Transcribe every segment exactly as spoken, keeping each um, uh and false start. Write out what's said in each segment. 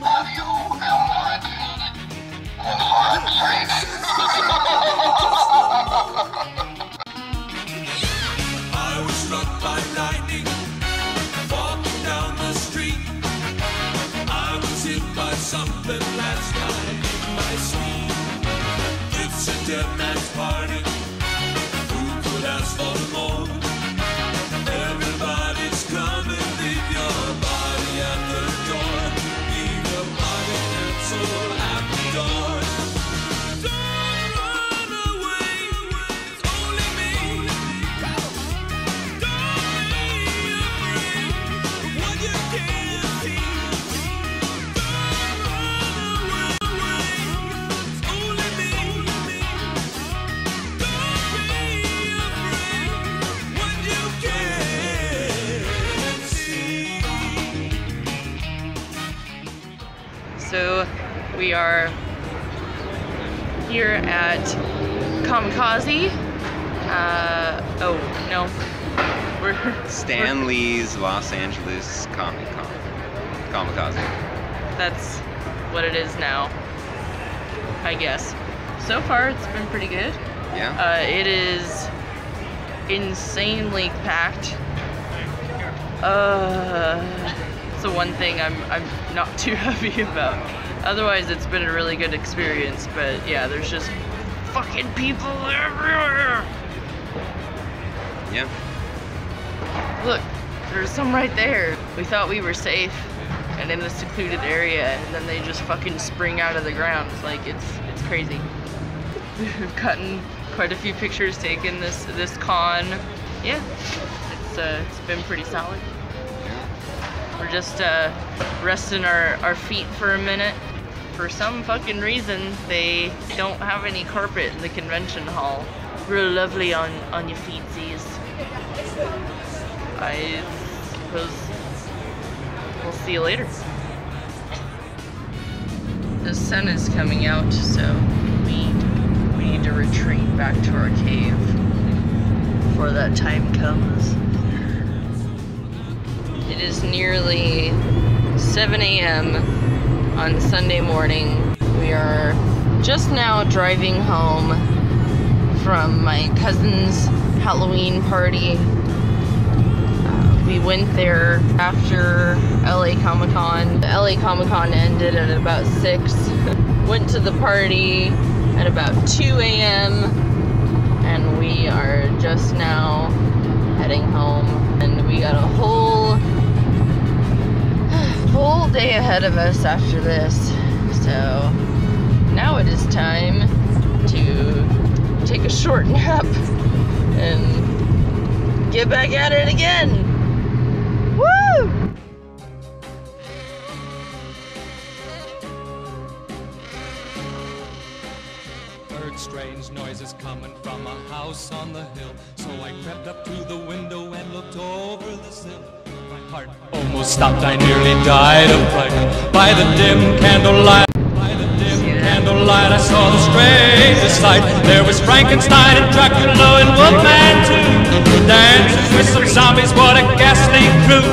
Matthew Elwood and Harlan Frank. I was struck by lightning walking down the street. I was hit by something last night in my sleep. It's a dead man's party. Who could ask for more? Everybody's coming. Leave your body at the door. Leave your body and soul at the door. Don't run away, it's only me. Don't be afraid of what you can't see. Don't run away, it's only me. Don't be afraid of what you can't. So we are here at Komikaze. Uh, oh, no. We're Stan we're, Lee's Los Angeles Comic Con. Komikaze. That's what it is now, I guess. So far it's been pretty good. Yeah. Uh, it is insanely packed. Uh... It's the one thing I'm, I'm not too happy about. Otherwise, it's been a really good experience, but yeah, there's just fucking people everywhere! Yeah. Look, there's some right there. We thought we were safe and in the secluded area, and then they just fucking spring out of the ground. Like, it's it's crazy. We've gotten quite a few pictures taken this, this con. Yeah, it's, uh, it's been pretty solid. We're just uh, resting our, our feet for a minute. For some fucking reason, they don't have any carpet in the convention hall. Real lovely on, on your feetsies. I suppose we'll see you later. The sun is coming out, so we, we need to retreat back to our cave before that time comes. It is nearly seven A M on Sunday morning. We are just now driving home from my cousin's Halloween party. Uh, we went there after L A Comic Con. The L A Comic Con ended at about six. Went to the party at about two A M and we are just now heading home, and we got a whole full day ahead of us after this. So now it is time to take a short nap and get back at it again. Woo! Heard strange noises coming from a house on the hill, so I crept up to the window and looked over the sill. Heart almost stopped, I nearly died of fright. By the dim candlelight, by the dim candlelight, I saw the strangest sight. There was Frankenstein and Dracula and Wolfman too, dancing with some zombies, what a ghastly crew.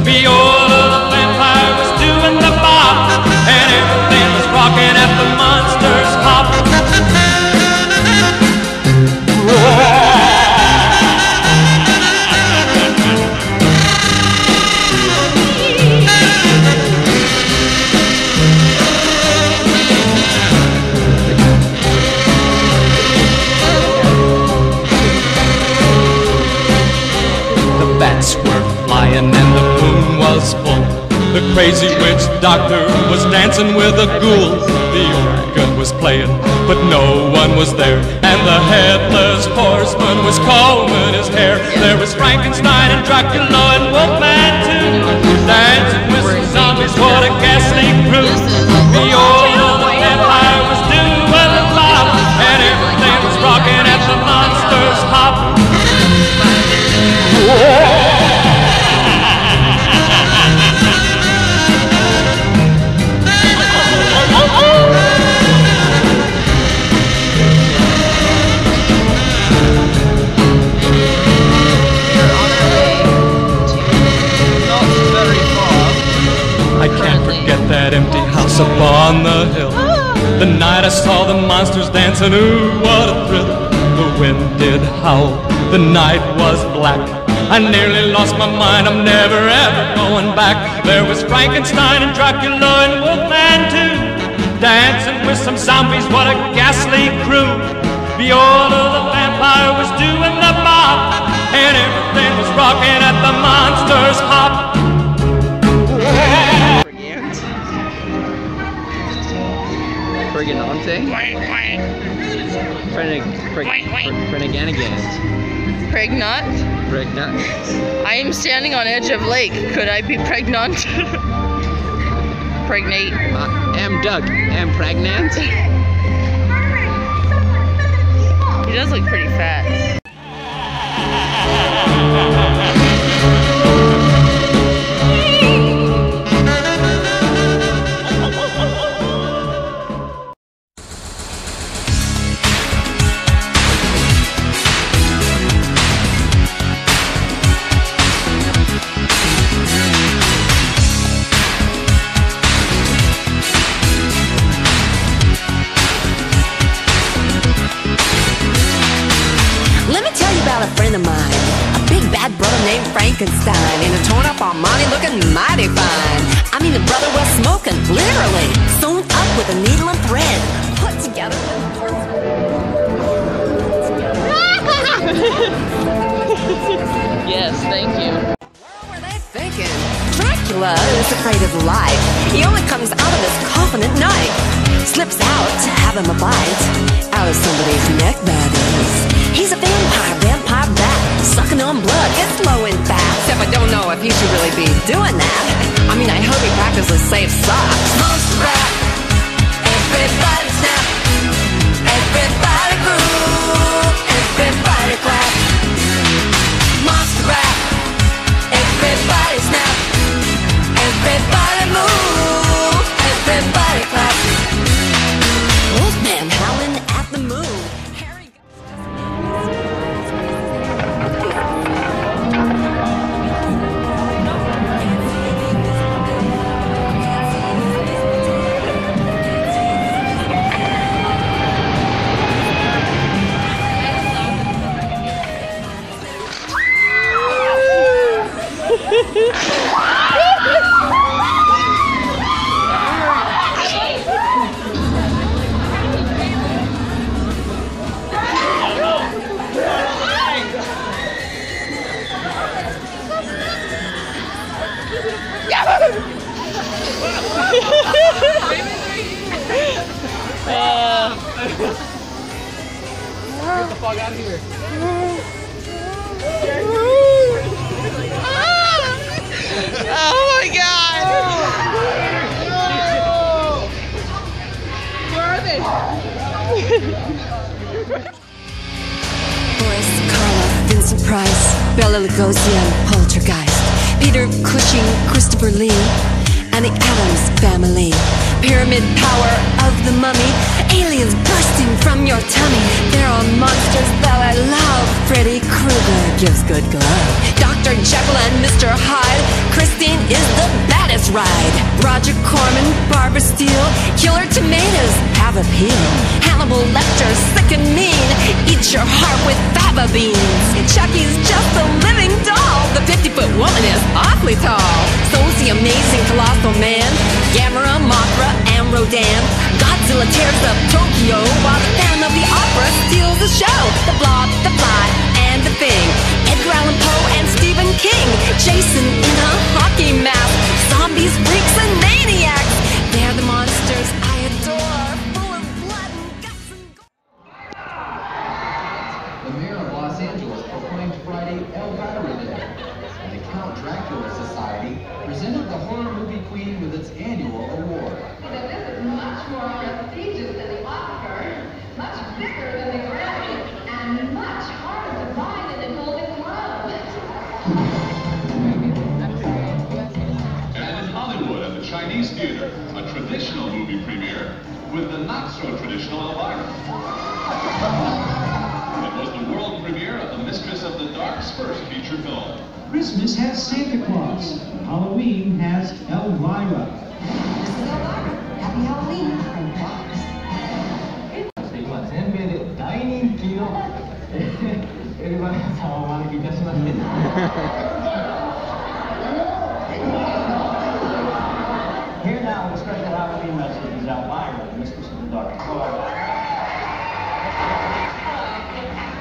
Viola the vampire was doing the bop, and everything was rocking at the monster's pop. The crazy witch doctor was dancing with a ghoul. The organ was playing, but no one was there. And the headless horseman was combing his hair. There was Frankenstein and Dracula and Wolfman too, dancing with some zombies, what a ghastly crew. The old vampire was doing a lot, and everything was rocking at the monster's hop. Whoa. That empty house upon the hill. The night I saw the monsters dancing, ooh, what a thrill. The wind did howl, the night was black. I nearly lost my mind, I'm never ever going back. There was Frankenstein and Dracula and Wolfman too, dancing with some zombies, what a ghastly crew. Viola the vampire was doing the mop, and everything was rocking at the monster's hop. Pregnante? Pregnant? Pregnant? Pregnant? I am standing on edge of lake. Could I be pregnant? Pregnate. I am Doug. Am pregnant? He does look pretty fat. Frankenstein in a torn-up Armani, looking mighty fine. I mean, the brother was smoking, literally, sewn up with a needle and thread, put together. Yes, thank you. What were they thinking? Dracula is afraid of life. He only comes out of his coffin at night. Slips out to have him a bite out of somebody's neck, that is. He's a vampire, vampire bat, sucking on blood, it's low and fast. Except I don't know if he should really be doing that. I mean, I hope he practices safe socks. Monster rap, everybody snap, everybody groove, everybody clap. Monster rap, everybody snap, everybody move, everybody clap. Wolfman howling at the moon. Bela Lugosi and Poltergeist, Peter Cushing, Christopher Lee, and the Addams family. Pyramid power of the mummy, aliens bursting from your tummy. There are monsters that I love. Freddy Krueger gives good glow. Doctor Jekyll and Mister Hyde, Christine is the baddest ride. Roger Corman, Barbara Steele, Killer Tomatoes have appeal. Hannibal Lecter, sick and mean, eats your heart with fava beans. Chucky's just a living doll. The fifty-foot woman is awfully tall. So's the amazing colossal man, Gamera, Mothra, and Rodan. Godzilla tears up Tokyo while the Phantom of the Opera steals the show. The Blob, the Fly, and the Thing. Edgar Allan Poe and Stephen King. Jason in a hockey mask. Zombies, freaks, and maniacs. They're the monsters I adore, full of blood and guts and gore. The mayor of Los Angeles proclaimed Friday Elvira Day, and the Count Dracula Society presented the horror movie queen with its annual award. Now this is much more prestigious than the Oscars, much bigger than the Grammys, and much harder to find in the Golden Globes. And in Hollywood at the Chinese Theater, a traditional movie premiere with the not-so-traditional Elvira. It was the world premiere of the Mistress of the Dark's first feature film. Christmas has Santa Claus. Halloween has Elvira. Here now is Special Holiday Message is Elvira, the Mistress of the Dark.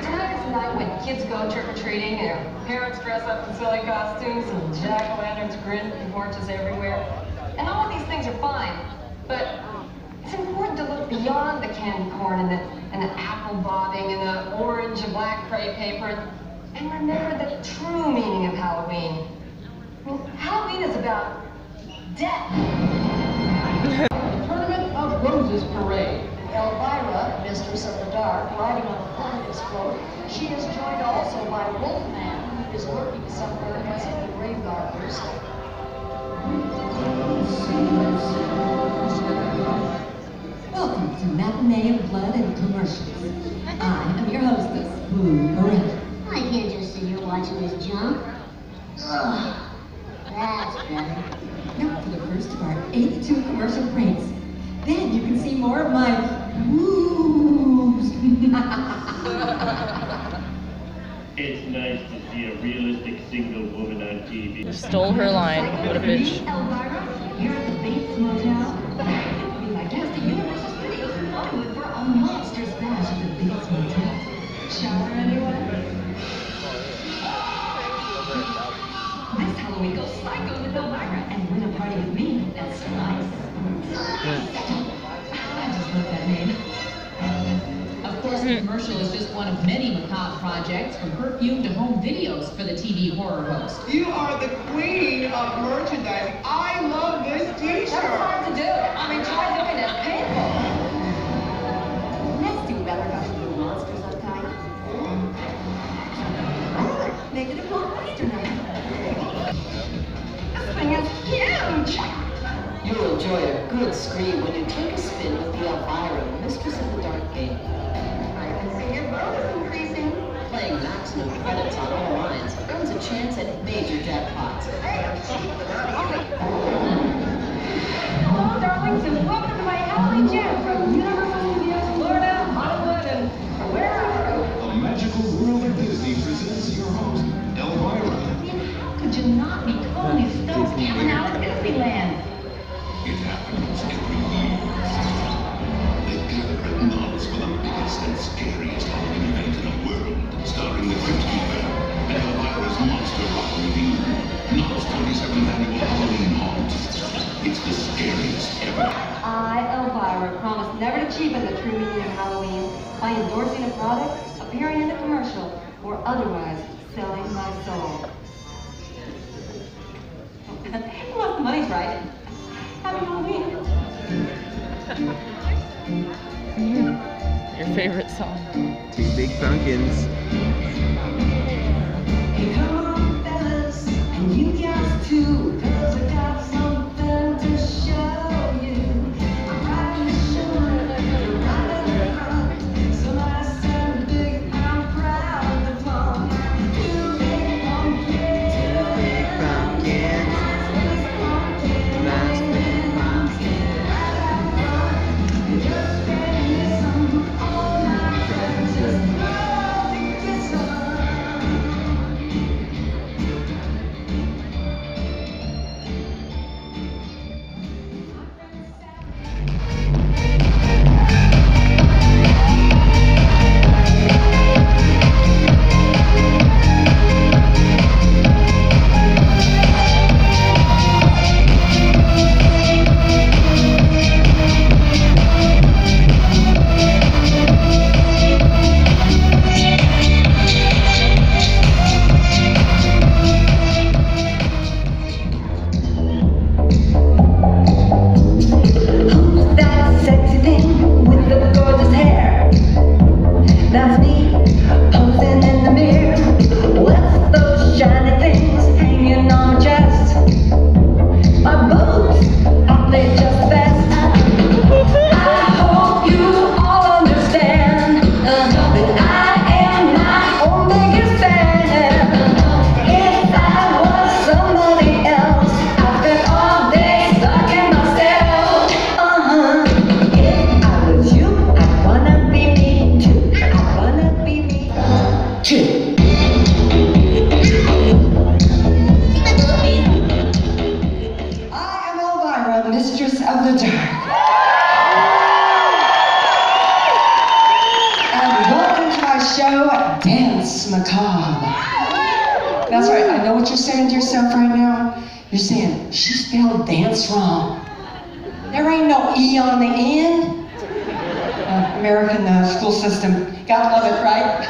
Tonight is the night when kids go trick-or-treating, and their parents dress up in silly costumes, and jack-o'-lanterns, grin, and torches everywhere. And all of these things are fine, but it's important to look beyond the candy corn and the, and the apple bobbing and the orange and black crepe paper. And remember the true meaning of Halloween. I mean, Halloween is about death. The Tournament of Roses Parade. Elvira, Mistress of the Dark, riding on a flying float. She is joined also by Wolfman, who is lurking somewhere as in the grave gardens. Welcome to Matinee of Blood and Commercials. I am your hostess, Boo Marie. I can't just sit here watching this junk. Ugh, that's better. Now for the first of our eighty-two commercial breaks. Then you can see more of my boobs. It's nice to see a realistic single woman on T V. You stole her line. What a bitch. Elvira, here at the Bates Motel. It would be my guest at Universal Studios in Hollywood for a monster smash at the Bates Motel. Shower anyone? We go psycho with Elvira and win a party with me. That's so nice. I just love that name. Of course, the commercial is just one of many macabre projects, from perfume to home videos for the T V horror host. You are the queen of merchandise. I love this t-shirt. That's hard to do. I mean, try doing it. It's painful. Let's do better about the little monsters sometime. Oh, make it a monster night. It's huge! You'll enjoy a good scream when you take a spin with the Elvira, Mistress of the Dark game. I can see your bonus increasing. Playing knocks no credits on all lines earns a chance at major jackpots. Hey, I'm cheap, but not hungry. Hello, darlings, and welcome to my Halloween Jam from Universal Studios, Florida, Hollywood, and wherever I go. The magical world of Disney presents your host, Elvira. Could you not be calling his stones coming out of Disneyland? It happens every year. They gather at Knobs for the biggest and scariest Halloween event in the world, starring the Crypt Keeper and Elvira's monster rock review. Knobs twenty-seventh annual Halloween Haunt. It's the scariest ever. I, Elvira, promise never to cheapen the true meaning of Halloween by endorsing a product, appearing in a commercial, or otherwise selling my soul. Who wants the money's right? Happy Halloween. Your favorite song. Two big pumpkins. Hey, come on, fellas, and you guys too, cause I got something to show you. I'm riding the shoulder, you're riding the front. So I sound big, I'm proud of the vlog. Two big pumpkins. Two big pumpkins. from Mistress of the Dark. And welcome to our show, Danse Macabre. That's right, I know what you're saying to yourself right now. You're saying, she spelled dance wrong. There ain't no E on the end. Uh, American uh, school system. Gotta love it, right?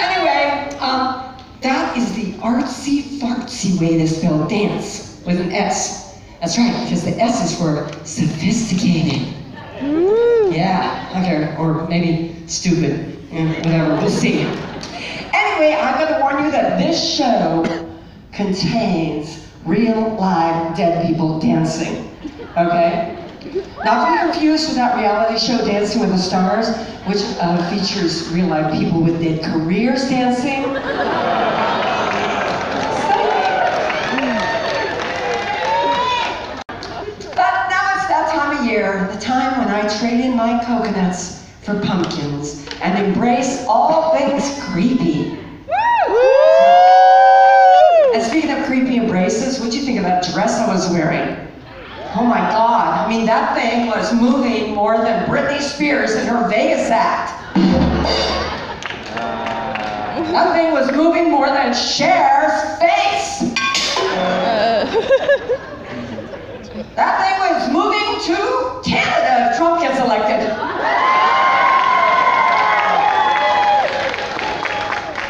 Anyway, um, that is the artsy-fartsy way to spell dance with an S. That's right, because the S is for sophisticated. Ooh. Yeah, okay, or maybe stupid, yeah, whatever, we'll see. Anyway, I'm gonna warn you that this show contains real, live, dead people dancing, okay? Not to be confused with that reality show Dancing with the Stars, which uh, features real-life people with dead careers dancing. But now it's that time of year, the time when I trade in my coconuts for pumpkins and embrace all things creepy. And speaking of creepy embraces, what'd you think of that dress I was wearing? Oh my God, I mean, that thing was moving more than Britney Spears in her Vegas act. That thing was moving more than Cher's face. That thing was moving to Canada if Trump gets elected.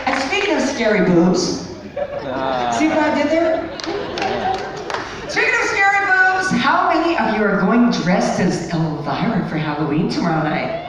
And speaking of scary boobs, see what I did there? Speaking of scary . How many of you are going dressed as Elvira for Halloween tomorrow night?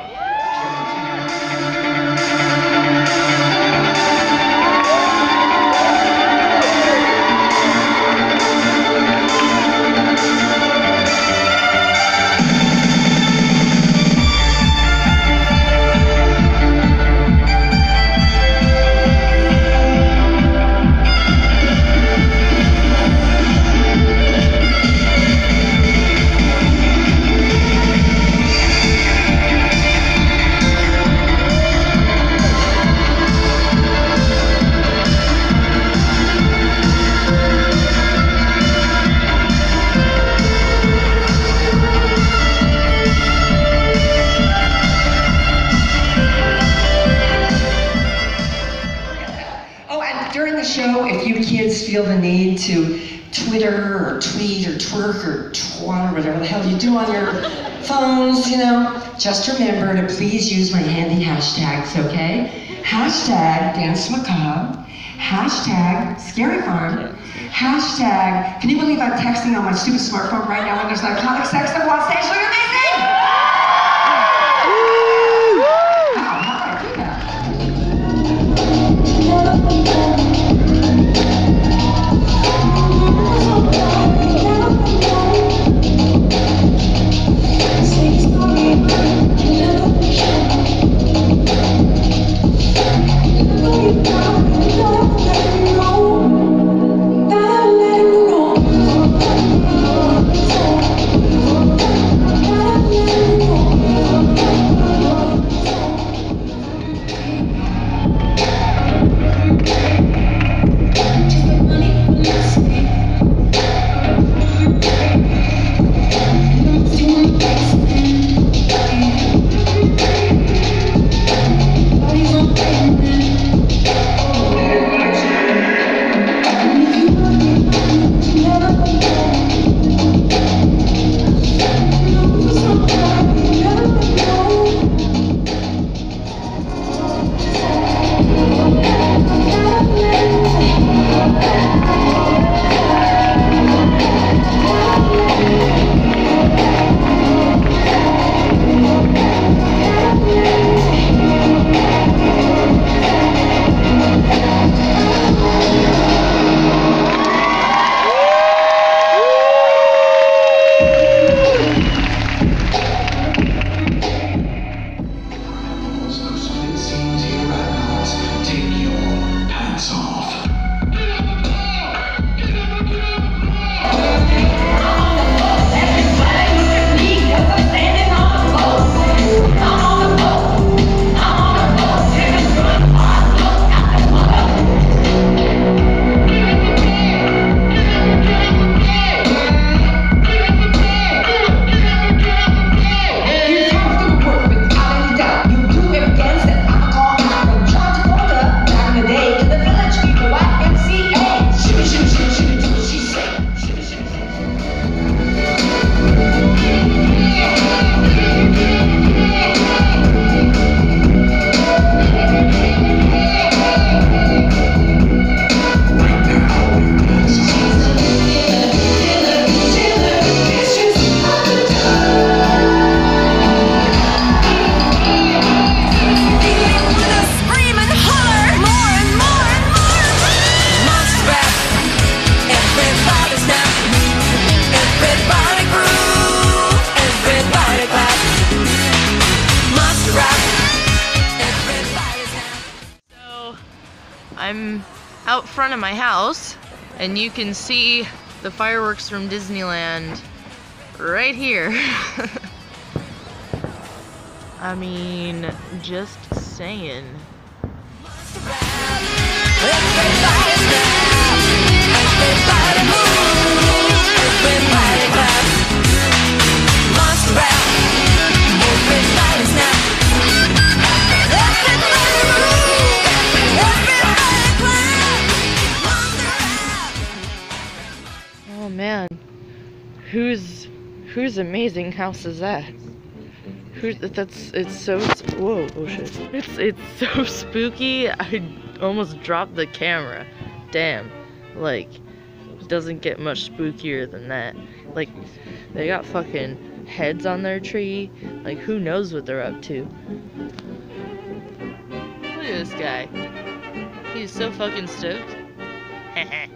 Feel the need to Twitter or tweet or twerk or twat or whatever the hell you do on your phones, you know, just remember to please use my handy hashtags, okay? Hashtag Danse Macabre, hashtag Scary Farm, hashtag, can you believe I'm texting on my stupid smartphone right now when there's narcotic sex that wants to look amazing? Bye. I'm out front of my house, and you can see the fireworks from Disneyland right here. I mean, just saying. Oh man, whose whose amazing house is that? Who's, that's, it's so, whoa, oh shit. It's, it's so spooky, I almost dropped the camera. Damn, like, it doesn't get much spookier than that. Like, they got fucking heads on their tree, like, who knows what they're up to. Look at this guy. He's so fucking stoked. Heh heh.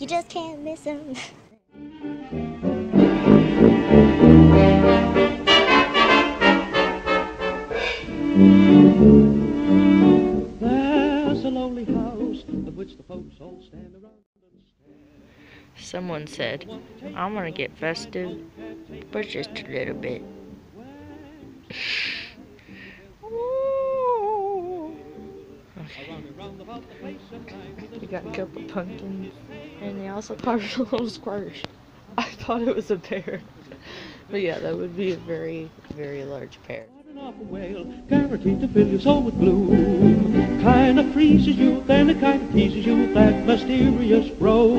You just can't miss them. There's a lonely house of which the folks all stand around. Someone said, "I'm gonna get festive, but just a little bit." They got a couple pumpkins, and they also carved a little squash. I thought it was a pear, but yeah, that would be a very, very large pear. Guaranteed to fill your soul with blue. Kind of freezes you, then it kind of teases you. That mysterious road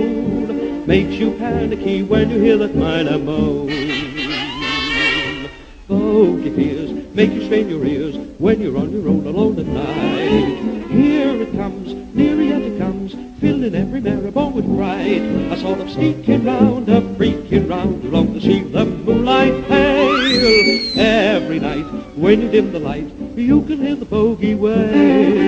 makes you panicky when you hear that minor moan. Vogue your fears, make you strain your ears when you're on your own alone at night. Here it comes, near yet it comes, filling every marabone with pride. A sort of sneaking round, a freaking round, along to see the moonlight pale. Every night, when you dim the light, you can hear the bogey wail.